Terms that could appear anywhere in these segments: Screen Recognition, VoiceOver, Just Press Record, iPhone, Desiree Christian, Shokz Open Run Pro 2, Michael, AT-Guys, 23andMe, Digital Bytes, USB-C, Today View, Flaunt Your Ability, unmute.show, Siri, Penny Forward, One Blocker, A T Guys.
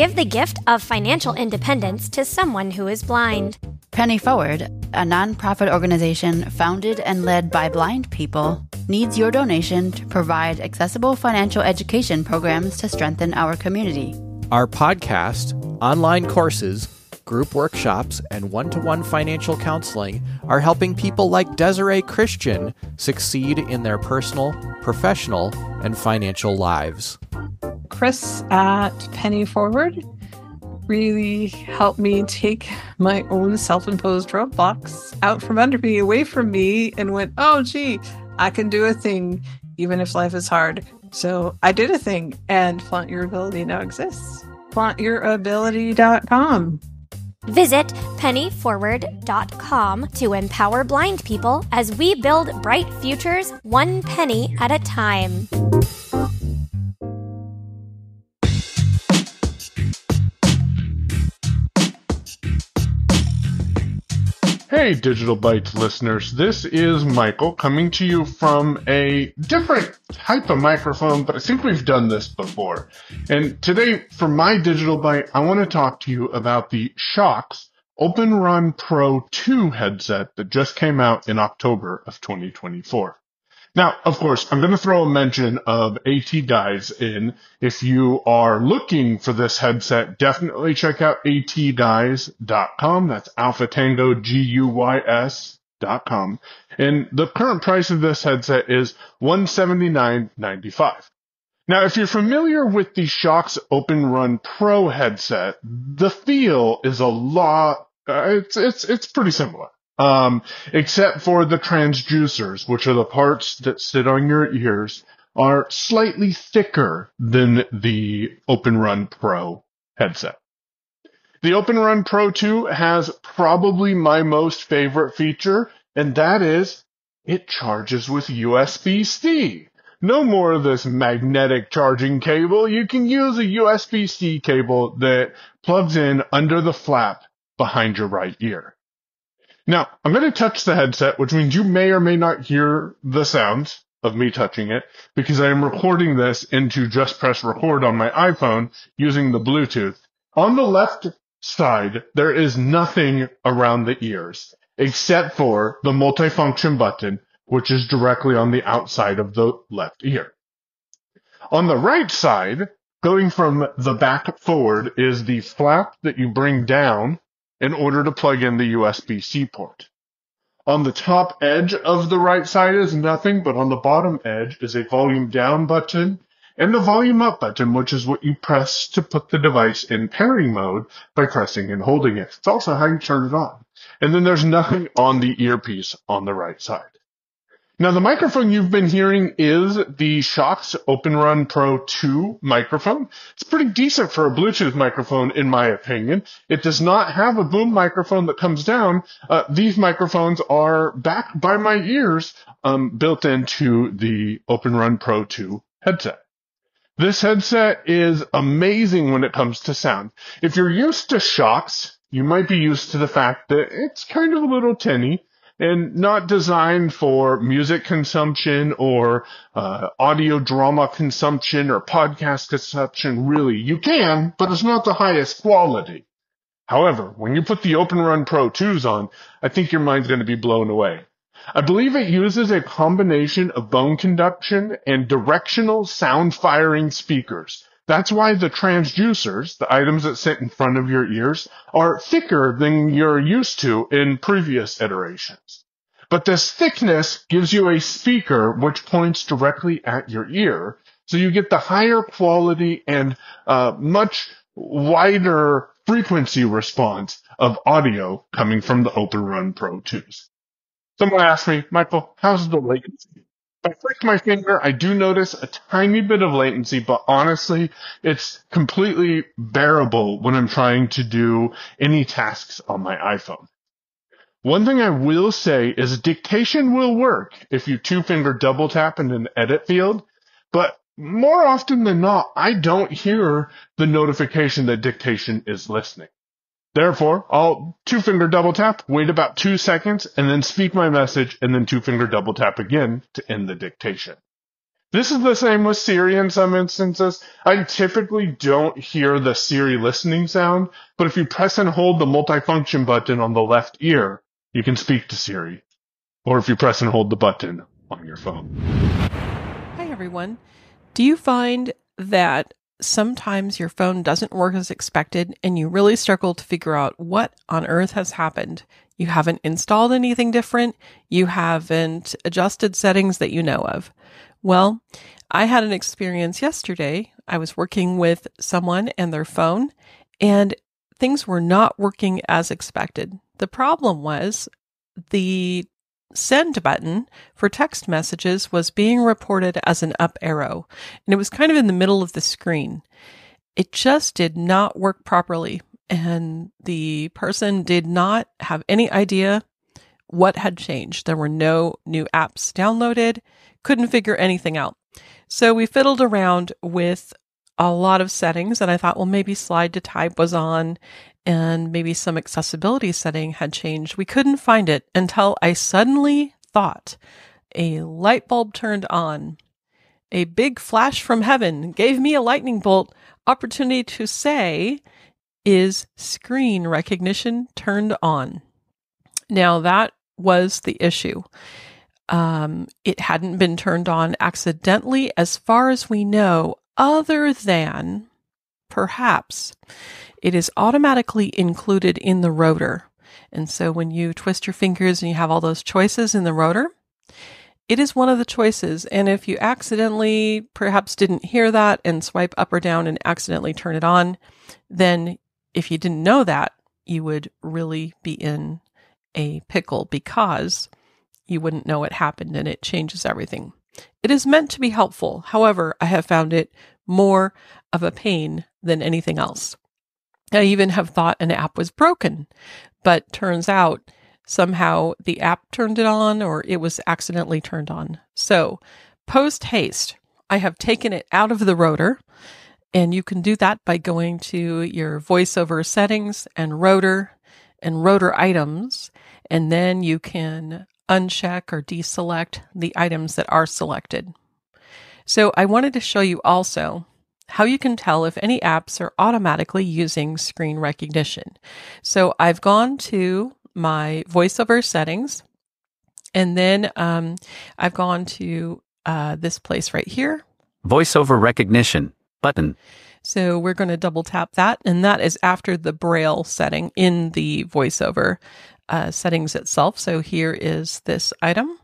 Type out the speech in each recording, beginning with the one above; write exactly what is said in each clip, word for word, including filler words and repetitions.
give the gift of financial independence to someone who is blind. Penny Forward, a nonprofit organization founded and led by blind people, needs your donation to provide accessible financial education programs to strengthen our community. Our podcast, online courses, group workshops, and one-to-one financial counseling are helping people like Desiree Christian succeed in their personal, professional, and financial lives. Chris at Penny Forward really helped me take my own self-imposed roadblocks out from under me, away from me, and went, oh, gee, I can do a thing, even if life is hard. So I did a thing, and Flaunt Your Ability now exists. flaunt your ability dot com. Visit penny forward dot com to empower blind people as we build bright futures one penny at a time. Hey, Digital Bytes listeners, this is Michael coming to you from a different type of microphone, but I think we've done this before. And today, for my Digital Byte, I want to talk to you about the Shokz Open Run Pro two headset that just came out in October of twenty twenty-four. Now, of course, I'm going to throw a mention of A T Guys in. If you are looking for this headset, definitely check out A T guys dot com. That's Alpha Tango G U Y S dot com. And the current price of this headset is one hundred seventy-nine dollars and ninety-five cents. Now, if you're familiar with the Shokz Open Run Pro headset, the feel is a lot, uh, it's, it's, it's pretty similar. Um, except for the transducers, which are the parts that sit on your ears, are slightly thicker than the Open Run Pro headset. The Open Run Pro two has probably my most favorite feature, and that is it charges with U S B C. No more of this magnetic charging cable. You can use a U S B C cable that plugs in under the flap behind your right ear. Now, I'm going to touch the headset, which means you may or may not hear the sounds of me touching it, because I am recording this into Just Press Record on my iPhone using the Bluetooth. On the left side, there is nothing around the ears, except for the multifunction button, which is directly on the outside of the left ear. On the right side, going from the back forward, is the flap that you bring down in order to plug in the U S B C port. On the top edge of the right side is nothing, but on the bottom edge is a volume down button and the volume up button, which is what you press to put the device in pairing mode by pressing and holding it. It's also how you turn it on. And then there's nothing on the earpiece on the right side. Now, the microphone you've been hearing is the Shokz Open Run Pro two microphone. It's pretty decent for a Bluetooth microphone, in my opinion. It does not have a boom microphone that comes down. Uh, these microphones are backed by my ears, um, built into the Open Run Pro two headset. This headset is amazing when it comes to sound. If you're used to Shokz, you might be used to the fact that it's kind of a little tinny, and not designed for music consumption or uh, audio drama consumption or podcast consumption, really. You can, but it's not the highest quality. However, when you put the Open Run Pro twos on, I think your mind's going to be blown away. I believe it uses a combination of bone conduction and directional sound-firing speakers. That's why the transducers, the items that sit in front of your ears, are thicker than you're used to in previous iterations. But this thickness gives you a speaker which points directly at your ear, so you get the higher quality and uh, much wider frequency response of audio coming from the Open Run Pro twos. Someone asked me, Michael, how's the latency? If I flick my finger, I do notice a tiny bit of latency, but honestly, it's completely bearable when I'm trying to do any tasks on my iPhone. One thing I will say is dictation will work if you two-finger double tap in an edit field, but more often than not, I don't hear the notification that dictation is listening. Therefore, I'll two-finger double-tap, wait about two seconds, and then speak my message, and then two-finger double-tap again to end the dictation. This is the same with Siri in some instances. I typically don't hear the Siri listening sound, but if you press and hold the multifunction button on the left ear, you can speak to Siri. Or if you press and hold the button on your phone. Hi, everyone. Do you find that sometimes your phone doesn't work as expected and you really struggle to figure out what on earth has happened? You haven't installed anything different. You haven't adjusted settings that you know of. Well, I had an experience yesterday. I was working with someone and their phone, and things were not working as expected. The problem was the send button for text messages was being reported as an up arrow, and it was kind of in the middle of the screen. It just did not work properly, and the person did not have any idea what had changed. There were no new apps downloaded. Couldn't figure anything out. So we fiddled around with a lot of settings, and I thought, well, maybe slide to type was on and maybe some accessibility setting had changed. We couldn't find it until I suddenly thought a light bulb turned on. A big flash from heaven gave me a lightning bolt opportunity to say, is screen recognition turned on? Now that was the issue. Um, it hadn't been turned on accidentally, as far as we know, other than perhaps it is automatically included in the rotor. And so when you twist your fingers and you have all those choices in the rotor, it is one of the choices. And if you accidentally perhaps didn't hear that and swipe up or down and accidentally turn it on, then if you didn't know that, you would really be in a pickle, because you wouldn't know it happened, and it changes everything. It is meant to be helpful. However, I have found it more of a pain than anything else. I even have thought an app was broken, but turns out somehow the app turned it on, or it was accidentally turned on. So post haste, I have taken it out of the rotor, and you can do that by going to your VoiceOver settings and rotor and rotor items, and then you can uncheck or deselect the items that are selected. So I wanted to show you also how you can tell if any apps are automatically using screen recognition. So I've gone to my VoiceOver settings, and then um, I've gone to uh, this place right here. VoiceOver recognition button. So we're going to double tap that, and that is after the Braille setting in the VoiceOver Uh, settings itself. So here is this item.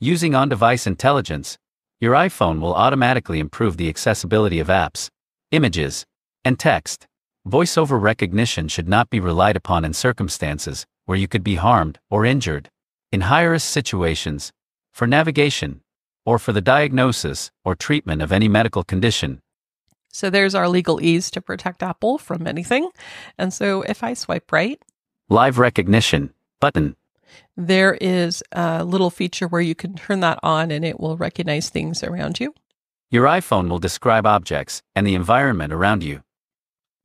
Using on-device intelligence, your iPhone will automatically improve the accessibility of apps, images, and text. VoiceOver recognition should not be relied upon in circumstances where you could be harmed or injured, in high-risk situations, for navigation, or for the diagnosis or treatment of any medical condition. So there's our legal ease to protect Apple from anything. And so if I swipe right, live recognition button. There is a little feature where you can turn that on, and it will recognize things around you. Your iPhone will describe objects and the environment around you.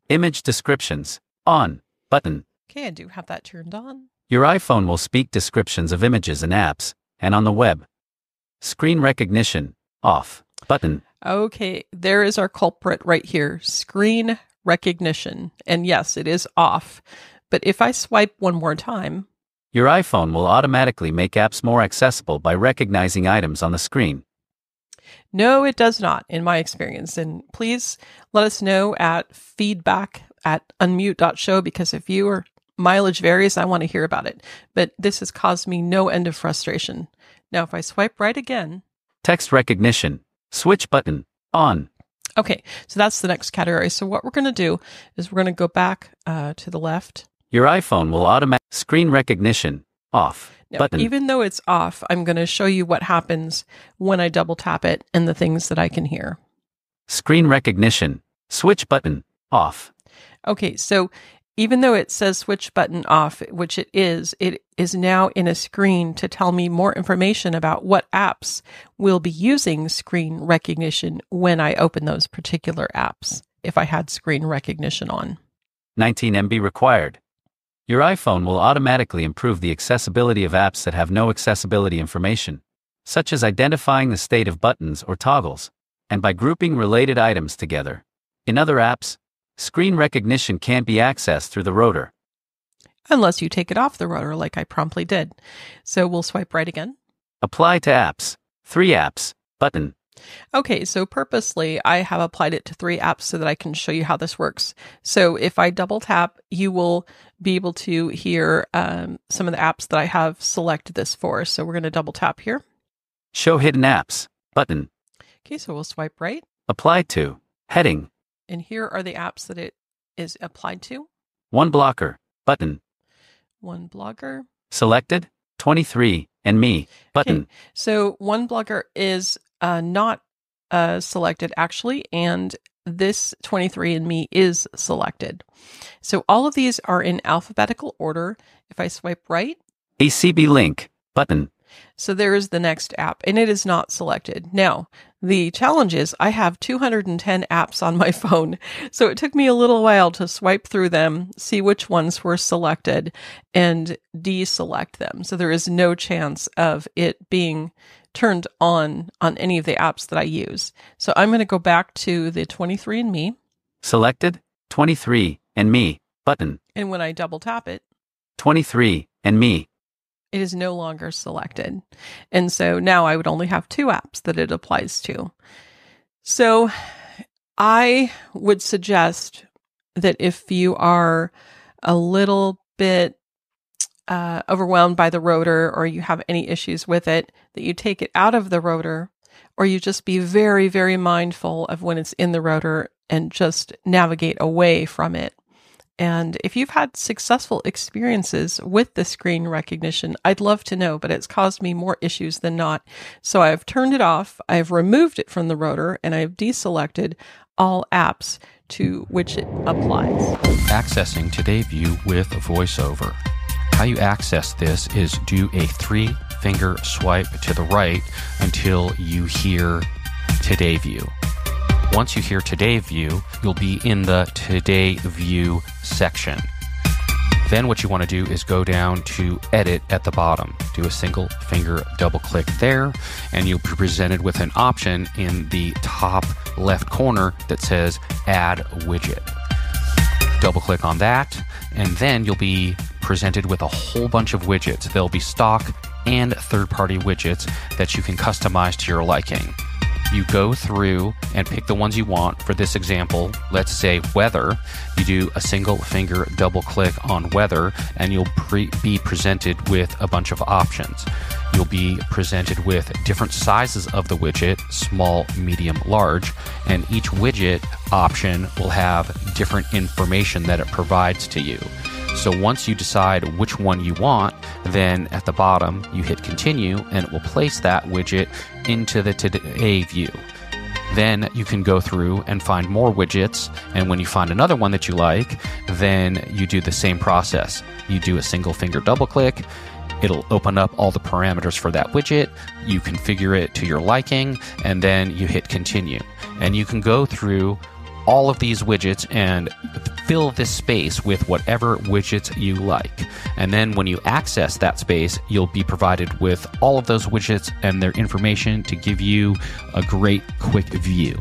Image descriptions on button. Okay, I do have that turned on. Your iPhone will speak descriptions of images and apps, and on the web. Screen recognition off button. Okay, there is our culprit right here, screen recognition. And yes, it is off. But if I swipe one more time, your iPhone will automatically make apps more accessible by recognizing items on the screen. No, it does not, in my experience. And please let us know at feedback at unmute.show, because if your mileage varies, I want to hear about it. But this has caused me no end of frustration. Now, if I swipe right again, text recognition, switch button, on. Okay, so that's the next category. So what we're going to do is we're going to go back uh, to the left. Your iPhone will automatic screen recognition off now, button. Even though it's off, I'm going to show you what happens when I double tap it and the things that I can hear. Screen recognition switch button off. Okay, so even though it says switch button off, which it is, it is now in a screen to tell me more information about what apps will be using screen recognition when I open those particular apps, if I had screen recognition on. nineteen megabytes required. Your iPhone will automatically improve the accessibility of apps that have no accessibility information, such as identifying the state of buttons or toggles, and by grouping related items together. In other apps, screen recognition can't be accessed through the rotor. Unless you take it off the rotor like I promptly did. So we'll swipe right again. Apply to apps. Three apps. Button. Okay, so purposely I have applied it to three apps so that I can show you how this works. So if I double tap, you will be able to hear um, some of the apps that I have selected this for. So we're going to double tap here. Show hidden apps. Button. Okay, so we'll swipe right. Apply to. Heading. And here are the apps that it is applied to. One Blocker. Button. One Blocker. Selected. twenty-three and me. Button. Okay, so One Blocker is Uh, not uh, selected, actually, and this twenty-three and me is selected. So all of these are in alphabetical order. If I swipe right, A C B link, button. So there is the next app, and it is not selected. Now, the challenge is I have two hundred ten apps on my phone, so it took me a little while to swipe through them, see which ones were selected, and deselect them. So there is no chance of it being turned on on any of the apps that I use. So I'm going to go back to the twenty-three and me. Selected, twenty-three and me, button. And when I double tap it, twenty-three and me. It is no longer selected. And so now I would only have two apps that it applies to. So I would suggest that if you are a little bit uh, overwhelmed by the rotor, or you have any issues with it, that you take it out of the rotor, or you just be very, very mindful of when it's in the rotor and just navigate away from it. And if you've had successful experiences with the screen recognition, I'd love to know, but it's caused me more issues than not. So I've turned it off, I've removed it from the rotor, and I've deselected all apps to which it applies. Accessing Today View with VoiceOver. How you access this is do a three-finger swipe to the right until you hear Today View. Once you hear Today View, you'll be in the Today View section. Then what you want to do is go down to Edit at the bottom. Do a single finger double click there, and you'll be presented with an option in the top left corner that says Add Widget. Double click on that, and then you'll be presented with a whole bunch of widgets. There'll be stock and third-party widgets that you can customize to your liking. You go through and pick the ones you want. For this example, let's say weather. You do a single finger double click on weather, and you'll pre- be presented with a bunch of options. You'll be presented with different sizes of the widget, small, medium, large, and each widget option will have different information that it provides to you. So once you decide which one you want, then at the bottom you hit continue, and it will place that widget into the Today View. Then you can go through and find more widgets, and when you find another one that you like, then you do the same process. You do a single finger double click, it'll open up all the parameters for that widget, you configure it to your liking, and then you hit continue. And you can go through all of these widgets and fill this space with whatever widgets you like. And then when you access that space, you'll be provided with all of those widgets and their information to give you a great quick view.